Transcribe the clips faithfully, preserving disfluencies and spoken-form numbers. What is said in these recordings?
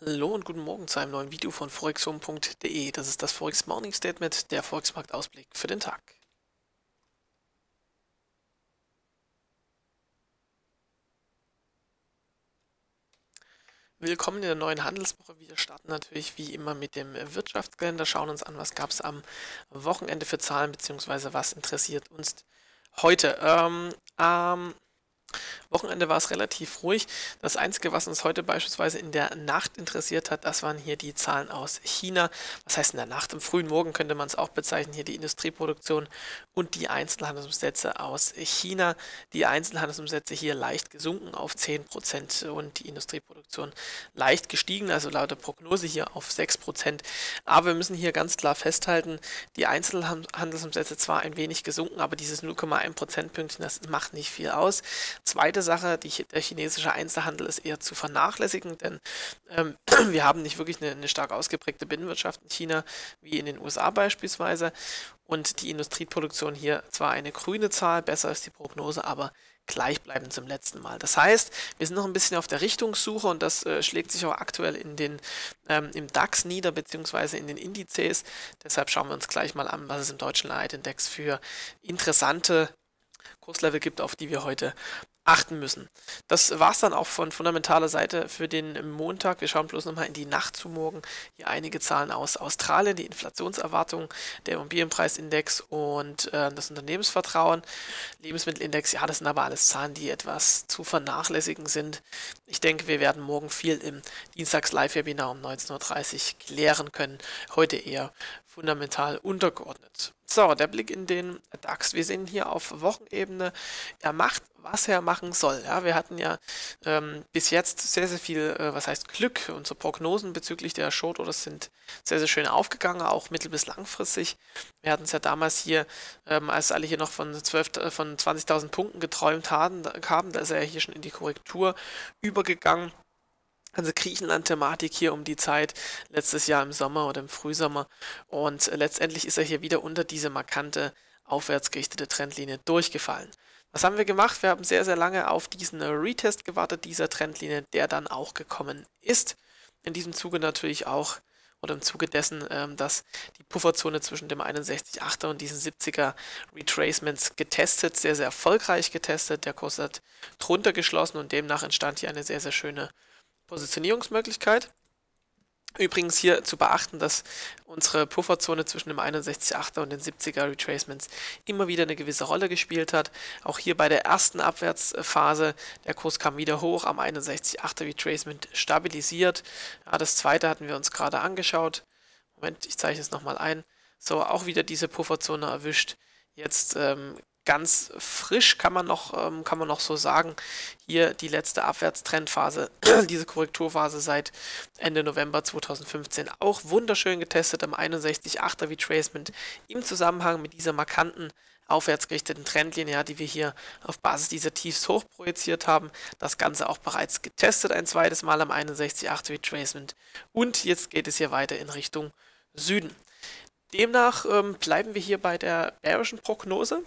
Hallo und guten Morgen zu einem neuen Video von forexhome punkt de. Das ist das Forex Morning Statement, der Forex-Marktausblick für den Tag. Willkommen in der neuen Handelswoche. Wir starten natürlich wie immer mit dem Wirtschaftskalender, schauen uns an, was gab es am Wochenende für Zahlen, beziehungsweise was interessiert uns heute. Ähm, ähm Wochenende war es relativ ruhig. Das Einzige, was uns heute beispielsweise in der Nacht interessiert hat, das waren hier die Zahlen aus China. Was heißt in der Nacht? Im frühen Morgen könnte man es auch bezeichnen. Hier die Industrieproduktion und die Einzelhandelsumsätze aus China. Die Einzelhandelsumsätze hier leicht gesunken auf zehn Prozent und die Industrieproduktion leicht gestiegen, also laut der Prognose hier auf sechs Prozent. Aber wir müssen hier ganz klar festhalten, die Einzelhandelsumsätze zwar ein wenig gesunken, aber dieses null Komma eins Prozentpünktchen, das macht nicht viel aus. Zweite Sache, die, der chinesische Einzelhandel ist eher zu vernachlässigen, denn ähm, wir haben nicht wirklich eine, eine stark ausgeprägte Binnenwirtschaft in China, wie in den U S A beispielsweise. Und die Industrieproduktion hier zwar eine grüne Zahl, besser als die Prognose, aber gleichbleibend zum letzten Mal. Das heißt, wir sind noch ein bisschen auf der Richtungssuche und das äh, schlägt sich auch aktuell in den, ähm, im Dax nieder, beziehungsweise in den Indizes. Deshalb schauen wir uns gleich mal an, was es im deutschen Leitindex für interessante Kurslevel gibt, auf die wir heute achten müssen. Das war es dann auch von fundamentaler Seite für den Montag. Wir schauen bloß nochmal in die Nacht zu morgen. Hier einige Zahlen aus Australien, die Inflationserwartungen, der Immobilienpreisindex und äh, das Unternehmensvertrauen. Lebensmittelindex, ja, das sind aber alles Zahlen, die etwas zu vernachlässigen sind. Ich denke, wir werden morgen viel im Dienstags-Live-Webinar um neunzehn Uhr dreißig klären können. Heute eher fundamental untergeordnet. So, der Blick in den DAX. Wir sehen hier auf Wochenebene, er macht, was er machen soll. Ja, wir hatten ja ähm, bis jetzt sehr, sehr viel, äh, was heißt Glück. Unsere Prognosen bezüglich der Short Orders sind sehr, sehr schön aufgegangen, auch mittel- bis langfristig. Wir hatten es ja damals hier, ähm, als alle hier noch von, von zwanzigtausend Punkten geträumt haben, da ist er ja hier schon in die Korrektur übergegangen. Ganze Griechenland-Thematik hier um die Zeit, letztes Jahr im Sommer oder im Frühsommer, und letztendlich ist er hier wieder unter diese markante aufwärts gerichtete Trendlinie durchgefallen. Was haben wir gemacht? Wir haben sehr, sehr lange auf diesen Retest gewartet, dieser Trendlinie, der dann auch gekommen ist. In diesem Zuge natürlich auch, oder im Zuge dessen, ähm, dass die Pufferzone zwischen dem einundsechzig Komma achter und diesen siebziger Retracements getestet, sehr, sehr erfolgreich getestet. Der Kurs hat drunter geschlossen und demnach entstand hier eine sehr, sehr schöne Positionierungsmöglichkeit. Übrigens hier zu beachten, dass unsere Pufferzone zwischen dem einundsechzig Komma achter und den siebziger Retracements immer wieder eine gewisse Rolle gespielt hat. Auch hier bei der ersten Abwärtsphase, der Kurs kam wieder hoch, am einundsechzig Komma achter Retracement stabilisiert. Ja, das zweite hatten wir uns gerade angeschaut. Moment, ich zeichne es nochmal ein. So, auch wieder diese Pufferzone erwischt. Jetzt ähm, ganz frisch kann man noch, ähm, kann man noch so sagen, hier die letzte Abwärtstrendphase, diese Korrekturphase seit Ende November zweitausendfünfzehn, auch wunderschön getestet am einundsechzig Komma achter Retracement im Zusammenhang mit dieser markanten aufwärtsgerichteten Trendlinie, ja, die wir hier auf Basis dieser Tiefs hoch projiziert haben. Das Ganze auch bereits getestet ein zweites Mal am einundsechzig Komma achter Retracement und jetzt geht es hier weiter in Richtung Süden. Demnach ähm, bleiben wir hier bei der bearischen Prognose,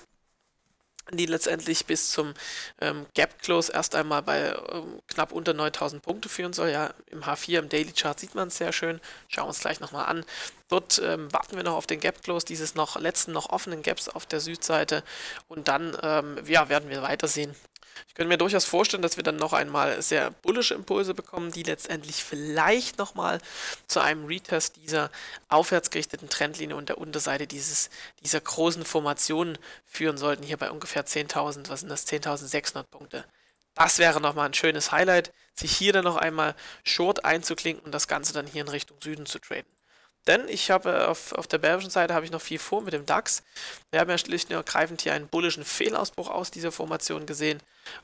die letztendlich bis zum ähm, Gap-Close erst einmal bei ähm, knapp unter neuntausend Punkte führen soll. Ja, im H vier, im Daily-Chart sieht man es sehr schön. Schauen wir uns gleich nochmal an. Dort ähm, warten wir noch auf den Gap-Close, dieses noch letzten, noch offenen Gaps auf der Südseite. Und dann ähm, ja, werden wir weitersehen. Ich könnte mir durchaus vorstellen, dass wir dann noch einmal sehr bullische Impulse bekommen, die letztendlich vielleicht nochmal zu einem Retest dieser aufwärtsgerichteten Trendlinie und der Unterseite dieses, dieser großen Formation führen sollten, hier bei ungefähr zehntausend, was sind das, zehntausendsechshundert Punkte. Das wäre nochmal ein schönes Highlight, sich hier dann noch einmal short einzuklinken und das Ganze dann hier in Richtung Süden zu traden. Denn ich habe auf, auf der bearischen Seite habe ich noch viel vor mit dem DAX. Wir haben ja schlicht und ergreifend hier einen bullischen Fehlausbruch aus dieser Formation gesehen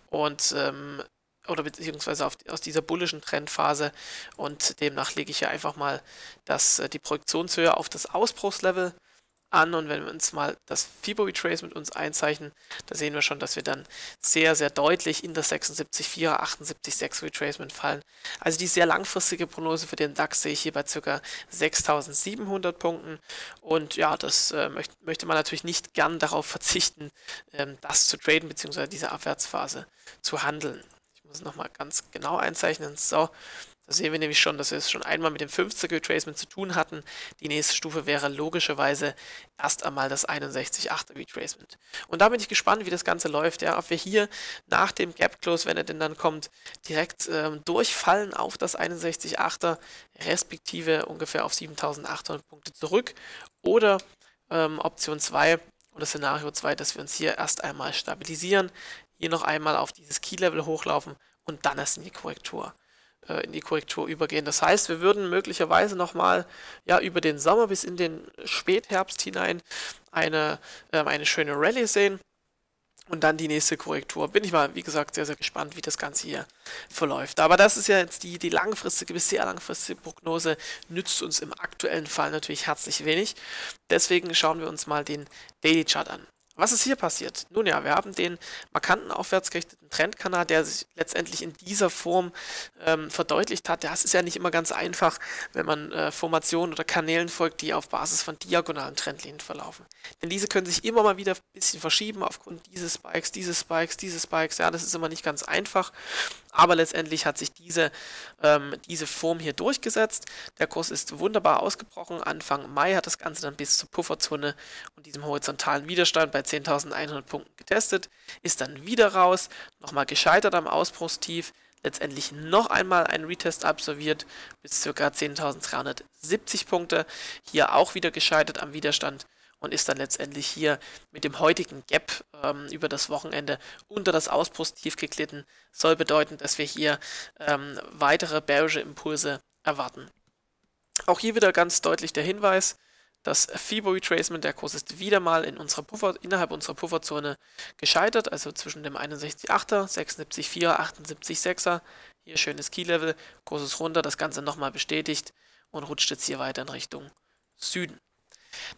und ähm, oder beziehungsweise auf, aus dieser bullischen Trendphase, und demnach lege ich hier einfach mal das, die Projektionshöhe auf das Ausbruchslevel an, und wenn wir uns mal das Fibo Retracement mit uns einzeichnen, da sehen wir schon, dass wir dann sehr, sehr deutlich in das sechsundsiebzig Komma vierer, achtundsiebzig Komma sechs Retracement fallen. Also die sehr langfristige Prognose für den DAX sehe ich hier bei ca. sechstausendsiebenhundert Punkten, und ja, das äh, möcht, möchte man natürlich nicht gern darauf verzichten, ähm, das zu traden, beziehungsweise diese Abwärtsphase zu handeln. Ich muss es nochmal ganz genau einzeichnen. So, Da sehen wir nämlich schon, dass wir es schon einmal mit dem fünfziger Retracement zu tun hatten. Die nächste Stufe wäre logischerweise erst einmal das einundsechzig Komma achter Retracement. Und da bin ich gespannt, wie das Ganze läuft. Ja, ob wir hier nach dem Gap Close, wenn er denn dann kommt, direkt ähm, durchfallen auf das einundsechzig Komma achter, respektive ungefähr auf siebentausendachthundert Punkte zurück. Oder ähm, Option zwei oder Szenario zwei, dass wir uns hier erst einmal stabilisieren, hier noch einmal auf dieses Key-Level hochlaufen und dann erst in die Korrektur. in die Korrektur übergehen. Das heißt, wir würden möglicherweise nochmal ja, über den Sommer bis in den Spätherbst hinein eine, äh, eine schöne Rallye sehen und dann die nächste Korrektur. Bin ich mal, wie gesagt, sehr, sehr gespannt, wie das Ganze hier verläuft. Aber das ist ja jetzt die, die langfristige bis sehr langfristige Prognose, nützt uns im aktuellen Fall natürlich herzlich wenig. Deswegen schauen wir uns mal den Daily Chart an. Was ist hier passiert? Nun ja, wir haben den markanten aufwärtsgerichteten Trendkanal, der sich letztendlich in dieser Form ähm, verdeutlicht hat. Das ist ja nicht immer ganz einfach, wenn man äh, Formationen oder Kanälen folgt, die auf Basis von diagonalen Trendlinien verlaufen. Denn diese können sich immer mal wieder ein bisschen verschieben aufgrund dieses Spikes, dieses Spikes, dieses Spikes. Ja, das ist immer nicht ganz einfach. Aber letztendlich hat sich diese, ähm, diese Form hier durchgesetzt. Der Kurs ist wunderbar ausgebrochen. Anfang Mai hat das Ganze dann bis zur Pufferzone und diesem horizontalen Widerstand bei zehntausendeinhundert Punkten getestet, ist dann wieder raus, nochmal gescheitert am Ausbruchstief, letztendlich noch einmal einen Retest absolviert bis ca. zehntausenddreihundertsiebzig Punkte, hier auch wieder gescheitert am Widerstand und ist dann letztendlich hier mit dem heutigen Gap ähm, über das Wochenende unter das Ausbruchstief geglitten, soll bedeuten, dass wir hier ähm, weitere bearische Impulse erwarten. Auch hier wieder ganz deutlich der Hinweis, das Fibo Retracement, der Kurs ist wieder mal in unserer Puffer, innerhalb unserer Pufferzone gescheitert, also zwischen dem einundsechzig Komma achter, sechsundsiebzig Komma vierer, achtundsiebzig Komma sechser, hier schönes Key-Level, Kurs ist runter, das Ganze nochmal bestätigt und rutscht jetzt hier weiter in Richtung Süden.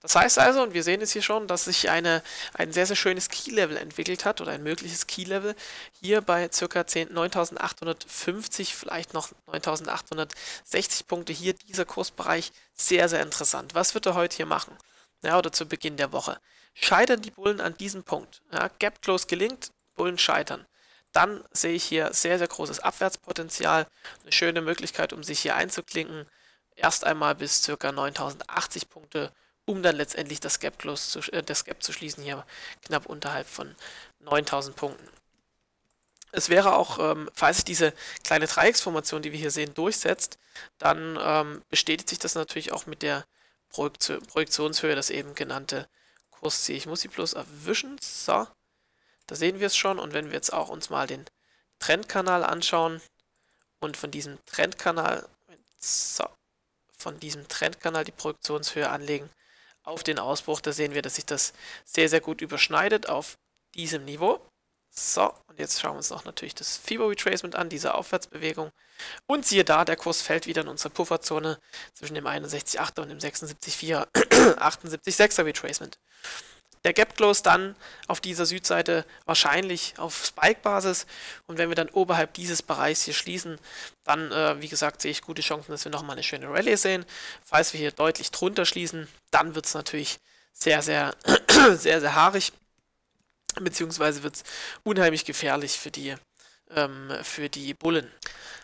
Das heißt also, und wir sehen es hier schon, dass sich eine, ein sehr, sehr schönes Key-Level entwickelt hat oder ein mögliches Key-Level hier bei ca. neuntausendachthundertfünfzig, vielleicht noch neuntausendachthundertsechzig Punkte. Hier dieser Kursbereich sehr, sehr interessant. Was wird er heute hier machen? Ja, oder zu Beginn der Woche? Scheitern die Bullen an diesem Punkt? Ja, Gap Close gelingt, Bullen scheitern. Dann sehe ich hier sehr, sehr großes Abwärtspotenzial, eine schöne Möglichkeit, um sich hier einzuklinken. Erst einmal bis ca. neuntausendachtzig Punkte, um dann letztendlich das Gap Close zu, äh, das Gap zu schließen, hier knapp unterhalb von neuntausend Punkten. Es wäre auch, ähm, falls sich diese kleine Dreiecksformation, die wir hier sehen, durchsetzt, dann ähm, bestätigt sich das natürlich auch mit der Projekt Projektionshöhe, das eben genannte Kursziel. Ich muss sie bloß erwischen, so, da sehen wir es schon. Und wenn wir jetzt auch uns mal den Trendkanal anschauen und von diesem Trendkanal, so, von diesem Trendkanal die Projektionshöhe anlegen, auf den Ausbruch, da sehen wir, dass sich das sehr, sehr gut überschneidet auf diesem Niveau. So, und jetzt schauen wir uns noch natürlich das Fibo Retracement an, diese Aufwärtsbewegung. Und siehe da, der Kurs fällt wieder in unsere Pufferzone zwischen dem einundsechzig Komma achter und dem sechsundsiebzig Komma vierer, achtundsiebzig Komma sechser Retracement. Der Gap Close dann auf dieser Südseite wahrscheinlich auf Spike-Basis. Und wenn wir dann oberhalb dieses Bereichs hier schließen, dann, äh, wie gesagt, sehe ich gute Chancen, dass wir nochmal eine schöne Rallye sehen. Falls wir hier deutlich drunter schließen, dann wird es natürlich sehr, sehr, sehr, sehr haarig. Beziehungsweise wird es unheimlich gefährlich für die, ähm, für die Bullen.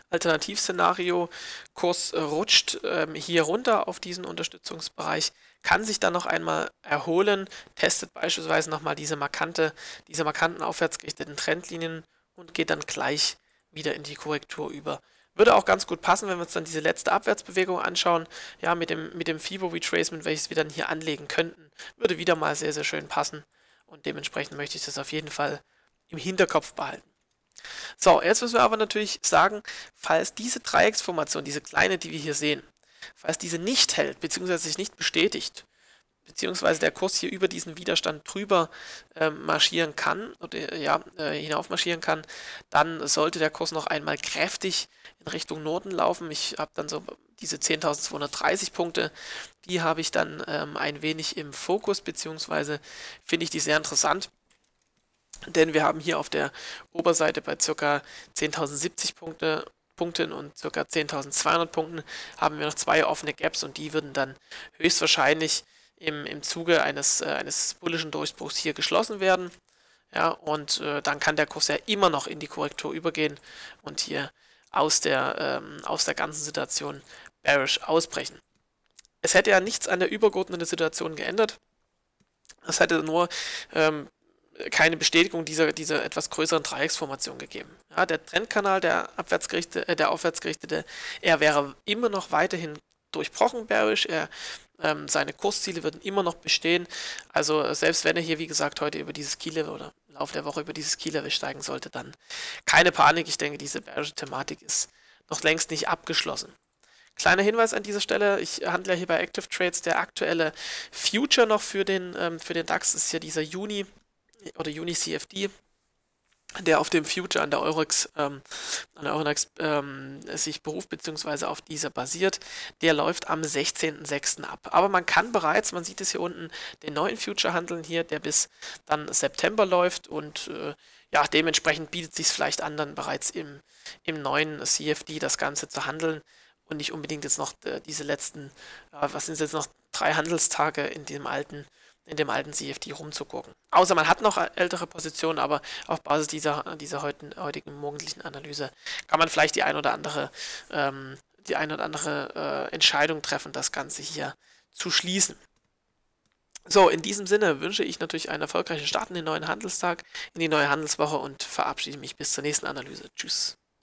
Alternativszenario, Kurs rutscht ähm, hier runter auf diesen Unterstützungsbereich, kann sich dann noch einmal erholen, testet beispielsweise nochmal diese, markante, diese markanten aufwärtsgerichteten Trendlinien und geht dann gleich wieder in die Korrektur über. Würde auch ganz gut passen, wenn wir uns dann diese letzte Abwärtsbewegung anschauen, ja, mit dem, mit dem Fibo Retracement, welches wir dann hier anlegen könnten, würde wieder mal sehr, sehr schön passen und dementsprechend möchte ich das auf jeden Fall im Hinterkopf behalten. So, jetzt müssen wir aber natürlich sagen, falls diese Dreiecksformation, diese kleine, die wir hier sehen, falls diese nicht hält, beziehungsweise sich nicht bestätigt, beziehungsweise der Kurs hier über diesen Widerstand drüber äh, marschieren kann, oder ja, äh, hinauf marschieren kann, dann sollte der Kurs noch einmal kräftig in Richtung Norden laufen. Ich habe dann so diese zehntausendzweihundertdreißig Punkte, die habe ich dann ähm, ein wenig im Fokus, beziehungsweise finde ich die sehr interessant. Denn wir haben hier auf der Oberseite bei ca. zehntausendsiebzig Punkte, Punkten und ca. zehntausendzweihundert Punkten haben wir noch zwei offene Gaps und die würden dann höchstwahrscheinlich im, im Zuge eines, äh, eines bullischen Durchbruchs hier geschlossen werden. Ja, und äh, dann kann der Kurs ja immer noch in die Korrektur übergehen und hier aus der, ähm, aus der ganzen Situation bearish ausbrechen. Es hätte ja nichts an der übergeordneten Situation geändert. Es hätte nur ähm, keine Bestätigung dieser, dieser etwas größeren Dreiecksformation gegeben. Ja, der Trendkanal, der, abwärtsgerichtete, äh, der aufwärtsgerichtete, er wäre immer noch weiterhin durchbrochen bearish, er, ähm, seine Kursziele würden immer noch bestehen, also selbst wenn er hier, wie gesagt, heute über dieses Key-Level oder im Laufe der Woche über dieses Key-Level steigen sollte, dann keine Panik, ich denke, diese bearische Thematik ist noch längst nicht abgeschlossen. Kleiner Hinweis an dieser Stelle, ich handle hier bei Active Trades, der aktuelle Future noch für den, ähm, für den DAX ist ja dieser Juni oder Juni C F D, der auf dem Future an der Eurex, ähm, an der Eurex ähm, sich beruft, beziehungsweise auf dieser basiert, der läuft am sechzehnten sechsten ab. Aber man kann bereits, man sieht es hier unten, den neuen Future handeln hier, der bis dann September läuft und äh, ja, dementsprechend bietet sich vielleicht an, dann bereits im, im neuen C F D das Ganze zu handeln und nicht unbedingt jetzt noch äh, diese letzten, äh, was sind es jetzt noch, drei Handelstage in dem alten in dem alten C F D rumzugucken. Außer man hat noch ältere Positionen, aber auf Basis dieser, dieser heutigen, heutigen morgendlichen Analyse kann man vielleicht die ein oder andere, ähm, die ein oder andere äh, Entscheidung treffen, das Ganze hier zu schließen. So, in diesem Sinne wünsche ich natürlich einen erfolgreichen Start in den neuen Handelstag, in die neue Handelswoche und verabschiede mich bis zur nächsten Analyse. Tschüss.